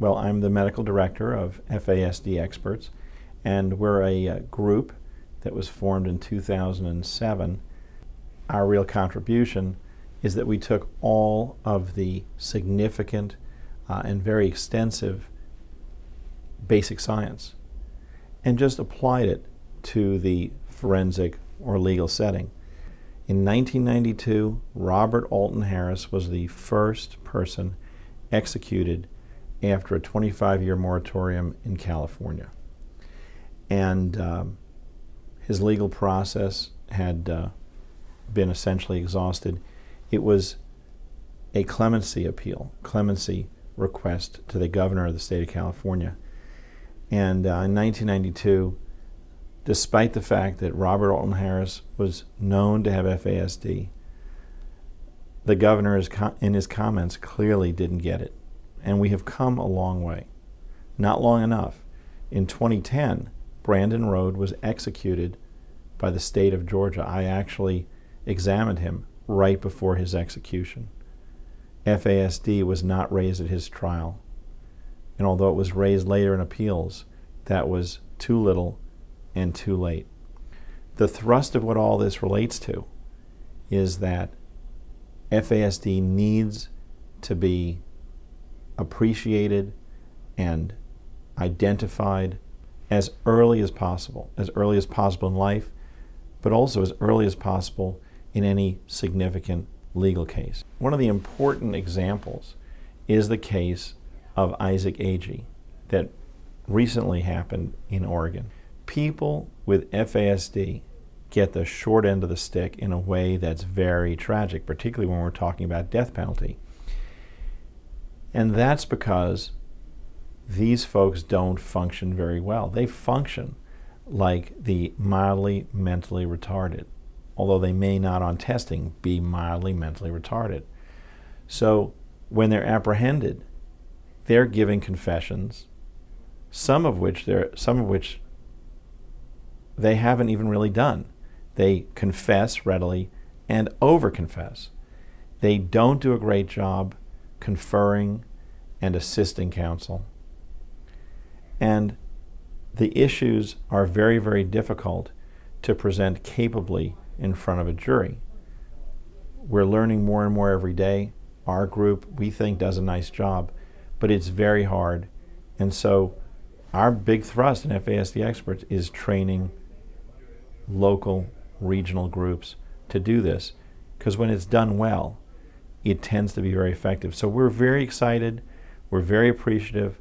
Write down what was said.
Well, I'm the medical director of FASD Experts, and we're a group that was formed in 2007. Our real contribution is that we took all of the significant and very extensive basic science and just applied it to the forensic or legal setting. In 1992, Robert Alton Harris was the first person executed after a 25-year moratorium in California. And his legal process had been essentially exhausted. It was a clemency appeal, clemency request to the governor of the state of California. And in 1992, despite the fact that Robert Alton Harris was known to have FASD, the governor, in his comments, clearly didn't get it. And we have come a long way. Not long enough. In 2010, Brandon Road was executed by the state of Georgia. I actually examined him right before his execution. FASD was not raised at his trial. And although it was raised later in appeals, that was too little and too late. The thrust of what all this relates to is that FASD needs to be appreciated and identified as early as possible in life, but also as early as possible in any significant legal case. One of the important examples is the case of Isaac Agee that recently happened in Oregon. People with FASD get the short end of the stick in a way that's very tragic, particularly when we're talking about death penalty. And that's because these folks don't function very well. They function like the mildly mentally retarded, although they may not on testing be mildly mentally retarded. So when they're apprehended, they're giving confessions, some of which they haven't even really done. They confess readily and overconfess. They don't do a great job conferring and assisting counsel. And the issues are very, very difficult to present capably in front of a jury. We're learning more and more every day. Our group, we think, does a nice job, but it's very hard. And so our big thrust in FASD Experts is training local, regional groups to do this, because when it's done well, it tends to be very effective. So we're very excited, we're very appreciative,